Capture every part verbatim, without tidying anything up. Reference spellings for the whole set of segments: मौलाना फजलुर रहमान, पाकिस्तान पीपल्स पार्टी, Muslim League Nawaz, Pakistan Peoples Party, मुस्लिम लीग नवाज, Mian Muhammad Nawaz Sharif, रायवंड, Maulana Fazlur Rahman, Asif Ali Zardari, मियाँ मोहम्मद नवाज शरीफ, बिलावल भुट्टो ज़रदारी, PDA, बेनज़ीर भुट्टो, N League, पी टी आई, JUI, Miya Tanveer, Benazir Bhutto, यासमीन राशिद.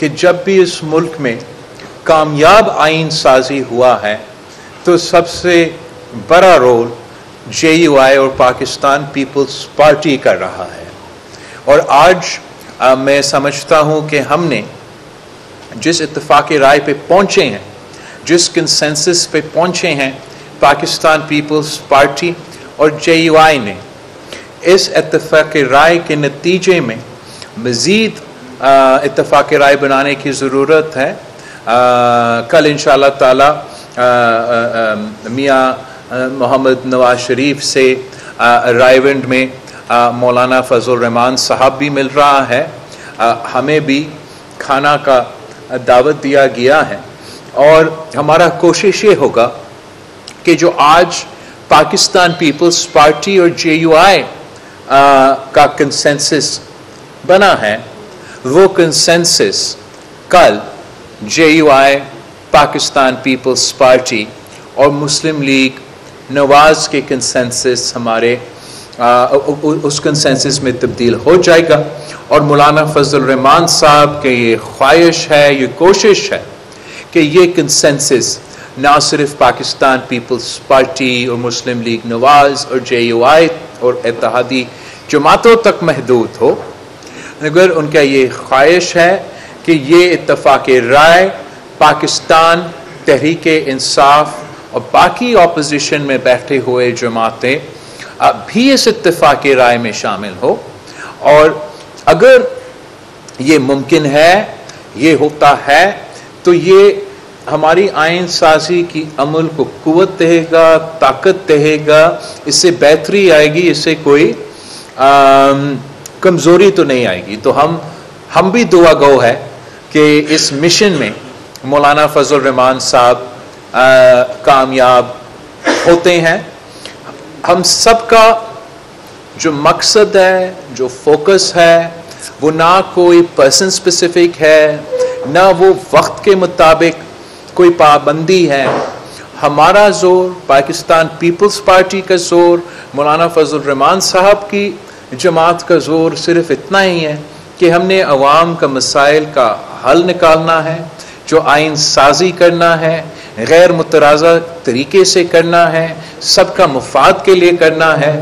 कि जब भी इस मुल्क में कामयाब आइन साजी हुआ है तो सबसे बड़ा रोल जे यू आई और पाकिस्तान पीपल्स पार्टी कर रहा है। और आज आ, मैं समझता हूँ कि हमने जिस इत्तफाक़ी राय पे पहुँचे हैं, जिस कंसेंसस पे पहुँचे हैं, पाकिस्तान पीपल्स पार्टी और जे यू आई ने इस इत्तफाक़ी राय के नतीजे में मज़ीद इत्तफाक़ी राय बनाने की ज़रूरत है। आ, कल इंशाअल्लाह ताला मियाँ मोहम्मद नवाज शरीफ से रायवंड में आ, मौलाना फजलुर रहमान साहब भी मिल रहा है। आ, हमें भी खाना का दावत दिया गया है और हमारा कोशिश ये होगा कि जो आज पाकिस्तान पीपल्स पार्टी और जे यू आई का कंसेंसस बना है, वो कंसेंसस कल J U I, पाकिस्तान पीपल्स पार्टी और मुस्लिम लीग नवाज के कंसेंसस हमारे आ, उस कंसेंसस में तब्दील हो जाएगा। और मौलाना फजल रहमान साहब के ये ख्वाहिश है, ये कोशिश है कि ये कंसेंसस ना सिर्फ पाकिस्तान पीपल्स पार्टी और मुस्लिम लीग नवाज और जे यू आई और इत्तेहादी जमातों तक महदूद हो, मगर उनका ये ख्वाहिश है कि ये इत्तफाक़े राय पाकिस्तान तहरीके इंसाफ और बाकी अपोजिशन में बैठे हुए जमातें भी इस इत्तफाक़े राय में शामिल हो। और अगर ये मुमकिन है, ये होता है, तो ये हमारी आइन साजी की अमल को क़ुव्वत देगा, ताकत देगा, इससे बेहतरी आएगी, इससे कोई कमज़ोरी तो नहीं आएगी। तो हम हम भी दुआ गो है कि इस मिशन में मौलाना फजल रहमान साहब कामयाब होते हैं। हम सब का जो मकसद है, जो फोकस है, वो ना कोई पर्सन स्पेसिफिक है, ना वो वक्त के मुताबिक कोई पाबंदी है। हमारा जोर, पाकिस्तान पीपल्स पार्टी का जोर, मौलाना फजल रहमान साहब की जमात का जोर सिर्फ इतना ही है कि हमने अवाम का मसाइल का हल निकालना है, जो आइन साजी करना है गैर मुतराज़ा तरीके से करना है, सबका मुफाद के लिए करना है।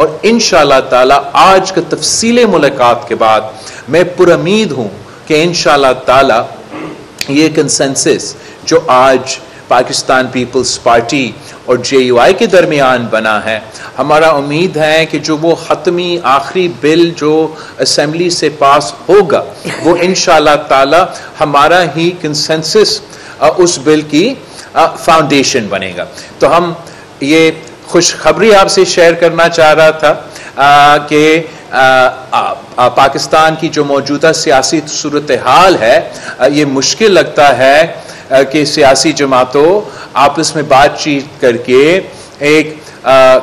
और इंशाअल्लाह ताला आज का तफसीली मुलाकात के बाद मैं पुरअमीद हूँ कि इंशाअल्लाह ताला ये कंसेंसस जो आज पाकिस्तान पीपल्स पार्टी और जे यू आई के दरमियान बना है, हमारा उम्मीद है कि जो वो ख़त्मी आखिरी बिल जो असम्बली से पास होगा वो इंशाअल्लाह ताला हमारा ही कंसेंसस उस बिल की फाउंडेशन बनेगा। तो हम ये खुशखबरी आपसे शेयर करना चाह रहा था कि पाकिस्तान की जो मौजूदा सियासी सूरत हाल है, आ, ये मुश्किल लगता है आ, कि सियासी जमातों आपस में बातचीत करके एक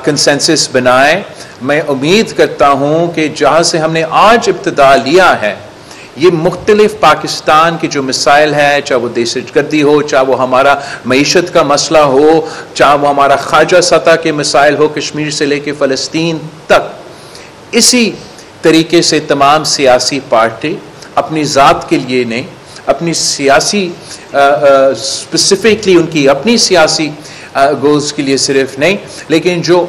कंसेंसस बनाएं। मैं उम्मीद करता हूँ कि जहाँ से हमने आज इब्तिदा लिया है, ये मुख्तलिफ पाकिस्तान के जो मसाइल हैं, चाहे वो दहशतगर्दी हो, चाहे वो हमारा मईशत का मसला हो, चाहे वो हमारा खाजा सतह के मसाइल हो, कश्मीर से लेकर फ़लस्तीन तक, इसी तरीके से तमाम सियासी पार्टी अपनी ज़ात के लिए नहीं, अपनी सियासी स्पेसिफिकली उनकी अपनी सियासी गोल्स के लिए सिर्फ नहीं, लेकिन जो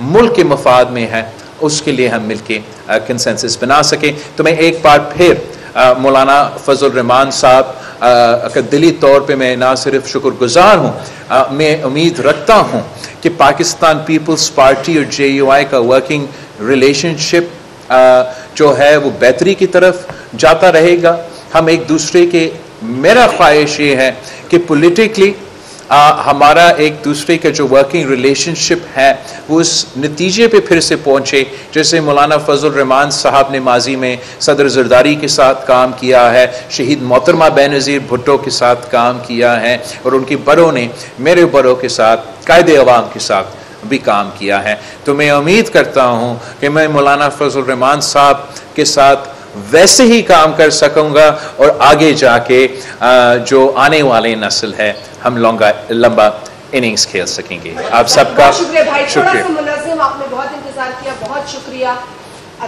मुल्क के मफाद में है उसके लिए हम मिलके कंसेंसस बना सकें। तो मैं एक बार फिर मौलाना फजल रहमान साहब का दिली तौर पे मैं ना सिर्फ शुक्रगुजार हूँ, मैं उम्मीद रखता हूँ कि पाकिस्तान पीपल्स पार्टी और जे यू आई का वर्किंग रिलेशनशिप जो है वो बेहतरी की तरफ जाता रहेगा। हम एक दूसरे के, मेरा ख्वाहिश ये है कि पॉलिटिकली हमारा एक दूसरे का जो वर्किंग रिलेशनशिप है वो उस नतीजे पे फिर से पहुँचे जैसे मौलाना फजल रहमान साहब ने माजी में सदर जरदारी के साथ काम किया है, शहीद मोहतरमा बेनज़ीर भुट्टो के साथ काम किया है, और उनके बड़ों ने मेरे बड़ों के साथ, कायदे अवाम के साथ भी काम किया है। तो मैं उम्मीद करता हूँ कि मैं मौलाना फजल रहमान साहब के साथ वैसे ही काम कर सकूँगा और आगे जाके जो आने वाले नस्ल है हम लंबा लंबा इनिंग्स खेल सकेंगे। आप सबका शुक्रिया। बहुत शुक्रिया, आपने बहुत इंतजार किया, बहुत शुक्रिया।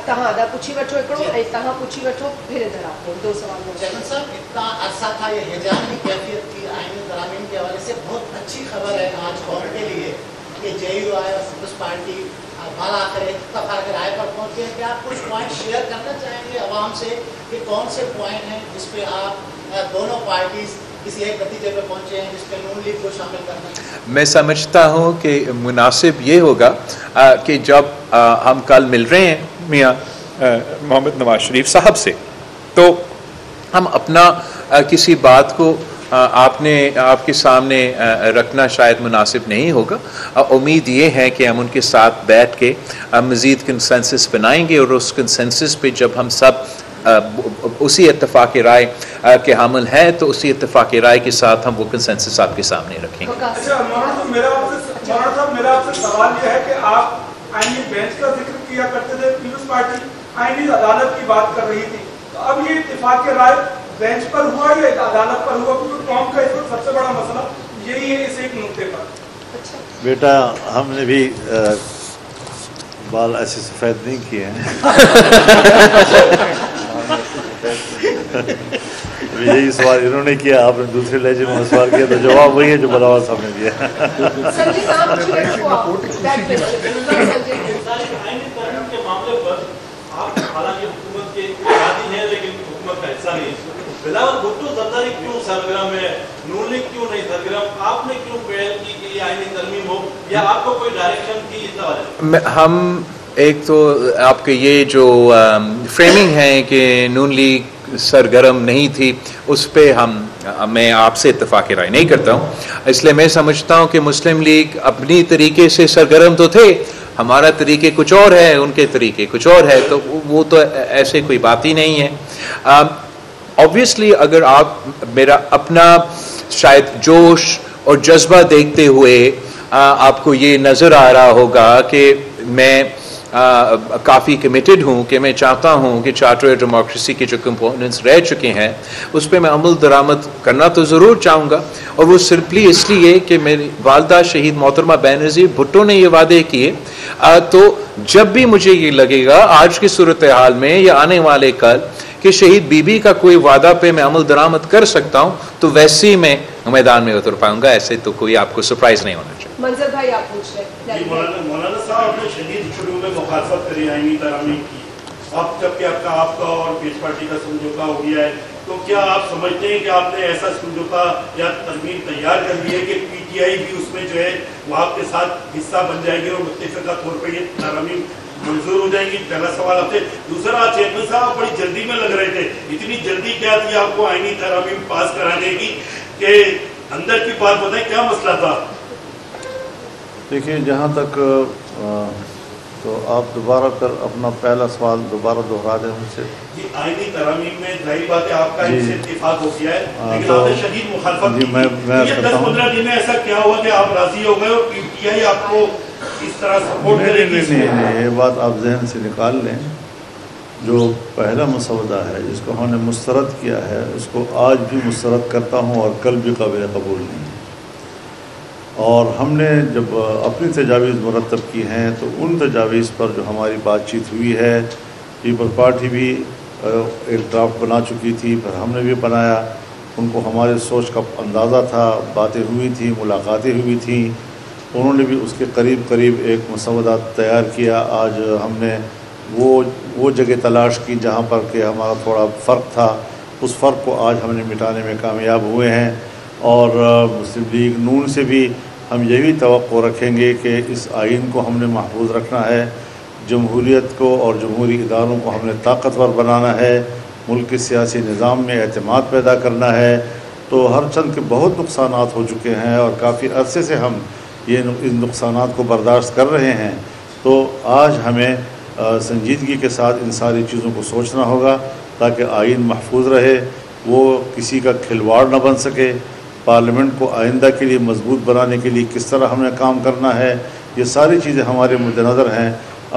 तहां पूछी वठो तहां पूछी वठो फिर इधर आपको दो सवाल साहब इतना अर्सा था ये हिजाब की कैफियत थी आईने तरामीम के हवाले से बहुत अच्छी खबर है आज कौम के लिए कि जे यू आई और पीपल्स पार्टी बाल आखिर इत्तफाक राय पर पहुंचे हैं। क्या आप कुछ पॉइंट शेयर करना चाहेंगे आवाम से कि कौन से पॉइंट हैं जिसपे आप दोनों पार्टीज किसी एक नतीजे पर पहुंचे हैं जिसपे नून लीग को शामिल करना है? मैं समझता हूँ कि मुनासिब ये होगा कि जब हम कल मिल रहे हैं मियां मोहम्मद नवाज शरीफ साहब से तो हम अपना आ, किसी बात को आ, आपने आपके सामने आ, रखना शायद मुनासिब नहीं होगा। उम्मीद ये है कि हम उनके साथ बैठ के आ, मज़ीद कंसेंसस बनाएंगे और उस कंसेंसस पे जब हम सब आ, उसी इत्तफाक राय के हामिल हैं तो उसी इत्तफाक राय के साथ हम वो कंसेंसस आपके सामने रखेंगे। अच्छा, तो मेरा साहब मेरा आपसे सवाल ये है कि आप आईनी बेंच का जिक्र किया करते थे, पीपल्स पार्टी आईनी अदालत की बात कर रही थी, तो अब ये इत्तेफाक के राय बेंच पर हुआ या अदालत पर हुआ? क्योंकि कौम का इस वक्त सबसे बड़ा मसला यही है इस एक नुक्ते पर। अच्छा बेटा, हमने भी आ, बाल ऐसे सफ़ेद नहीं किए हैं। यही सवाल इन्होंने किया, आपने दूसरे लहजे में सवाल किया तो जवाब वही है जो बलावा साहब ने दिया। बिलावल भुट्टो ज़रदारी क्यों सरगर्म है, नून लीग क्यों नहीं सरगर्म? आपने क्यों पहल की कि आईनी तरमीम हो या आपको कोई डायरेक्शन की? इतना हम एक तो आपके ये जो फ्रेमिंग है कि नून लीग सरगर्म नहीं थी उस पर हम मैं आपसे इत्तफाक़ राय नहीं करता हूँ। इसलिए मैं समझता हूँ कि मुस्लिम लीग अपनी तरीके से सरगर्म तो थे, हमारा तरीके कुछ और है, उनके तरीके कुछ और है, तो वो तो ऐसे कोई बात ही नहीं है। ऑब्वियसली अगर आप मेरा अपना शायद जोश और जज्बा देखते हुए आ, आपको ये नज़र आ रहा होगा कि मैं काफ़ी कमिटेड हूँ कि मैं चाहता हूँ कि चार्टर और डेमोक्रेसी के जो कंपोनेंट्स रह चुके हैं उस पर मैं अमल दरामद करना तो ज़रूर चाहूँगा। और वो सिंपली इसलिए कि मेरी वालदा शहीद मोहतरमा बेनज़ीर भुट्टो ने ये वादे किए, तो जब भी मुझे ये लगेगा आज की सूरत हाल में या आने वाले कल कि शहीद बीबी का कोई वादा पे मैं अमल दरामद कर सकता हूँ तो वैसे ही मैं मैदान में उतर पाऊंगा, ऐसे तो कोई आपको सरप्राइज नहीं होना चाहिए। मंजर भाई आप पूछ रहे हैं। मौलाना साहब आपने शदीद शुरू में मुखालफत करी आईनी तरामीम की, अब जबकि आपका आपका और पीपल्स पार्टी का समझौता हो गया है, तो क्या आप समझते हैं कि आपने ऐसा समझौता या तरमीम तैयार कर ली है कि पी टी आई भी उसमें जो है वो आपके साथ हिस्सा बन जाएगी और मुत्तफ़िक़ा तौर पर ये तरामीम मंजूर हो जाएंगी? पहला सवाल आपसे। दूसरा, चेयरमैन साहब बड़ी जल्दी में लग रहे थे, इतनी जल्दी क्या थी आपको आईनी तरामीम पास कराने की? के अंदर की बात बताएं, क्या मसला था? देखिए, जहाँ तक आ, तो आप दोबारा कर अपना पहला सवाल दोबारा दोहरा दें मुझसे। जी, आईनी तरामीम में जाहिर बात है आपका इससे इत्तेफाक हो गया है, लेकिन आपने शदीद मुखालफत की। मैं मैं दस पंद्रह दिन में ऐसा क्या हुआ कि आप राजी हो गए और पी टी आई आपको इस तरह सपोर्ट नहीं नहीं, नहीं नहीं ये बात आप जहन से निकाल लें। जो पहला मसौदा है जिसको हमने मुस्तरद किया है उसको आज भी मुस्तरद करता हूँ और कल भी काबिल कबूल नहीं है। और हमने जब अपनी तजावीज़ मुरतब की हैं तो उन तजावीज़ पर जो हमारी बातचीत हुई है, पीपल्स पार्टी भी एक ड्राफ्ट बना चुकी थी, फिर हमने भी बनाया, उनको हमारे सोच का अंदाज़ा था, बातें हुई थी, मुलाकातें हुई थी, उन्होंने भी उसके करीब करीब एक मसौदा तैयार किया। आज हमने वो वो जगह तलाश की जहाँ पर कि हमारा थोड़ा फ़र्क था, उस फ़र्क को आज हमने मिटाने में कामयाब हुए हैं। और मुस्लिम लीग नून से भी हम यही तवक्को रखेंगे कि इस आइन को हमने महफूज रखना है, जमहूरीत को और जमहूरी इदारों को हमने ताकतवर बनाना है, मुल्क के सियासी निज़ाम में एतमाद पैदा करना है। तो हर चंद के बहुत नुकसान हो चुके हैं और काफ़ी अरसे से हम ये इन नुकसानात को बर्दाश्त कर रहे हैं, तो आज हमें संजीदगी के साथ इन सारी चीज़ों को सोचना होगा ताकि आइन महफूज रहे, वो किसी का खिलवाड़ ना बन सके। पार्लियामेंट को आइंदा के लिए मजबूत बनाने के लिए किस तरह हमें काम करना है, ये सारी चीज़ें हमारे मद्देनज़र हैं।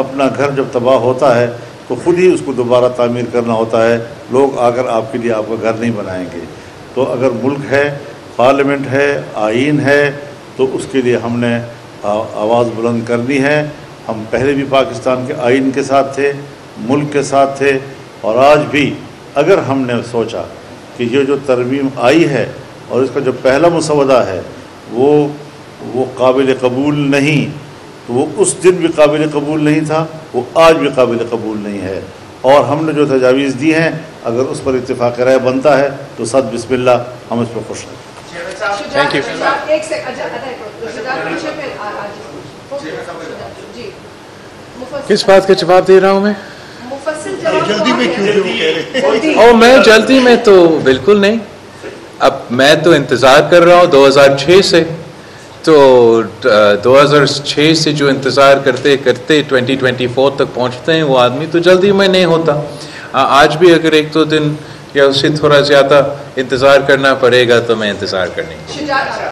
अपना घर जब तबाह होता है तो ख़ुद ही उसको दोबारा तामीर करना होता है, लोग आकर आपके लिए आपका घर नहीं बनाएंगे। तो अगर मुल्क है, पार्लियामेंट है, आइन है, तो उसके लिए हमने आवाज़ बुलंद करनी है। हम पहले भी पाकिस्तान के आइन के साथ थे, मुल्क के साथ थे। और आज भी अगर हमने सोचा कि ये जो तरमीम आई है और इसका जो पहला मसौदा है वो वो काबिल कबूल नहीं, तो वो उस दिन भी काबिल कबूल नहीं था, वो आज भी काबिल कबूल नहीं है। और हमने जो तजावीज़ दी हैं अगर उस पर इत्तेफाक राय बनता है तो सद बिस्मिल्लाह हम इस पर खुश हैं। Thank you. किस बात का जवाब दे रहा हूँ मैं? जल्दी में क्यों? और मैं जल्दी में तो बिल्कुल नहीं, अब मैं तो इंतज़ार कर रहा हूँ दो हज़ार छह से, तो दो हज़ार छह से जो इंतज़ार करते करते दो हज़ार चौबीस तक पहुँचते हैं वो आदमी तो जल्दी में नहीं होता। आज भी अगर एक दो दिन या उससे थोड़ा ज़्यादा इंतज़ार करना पड़ेगा तो मैं इंतज़ार करने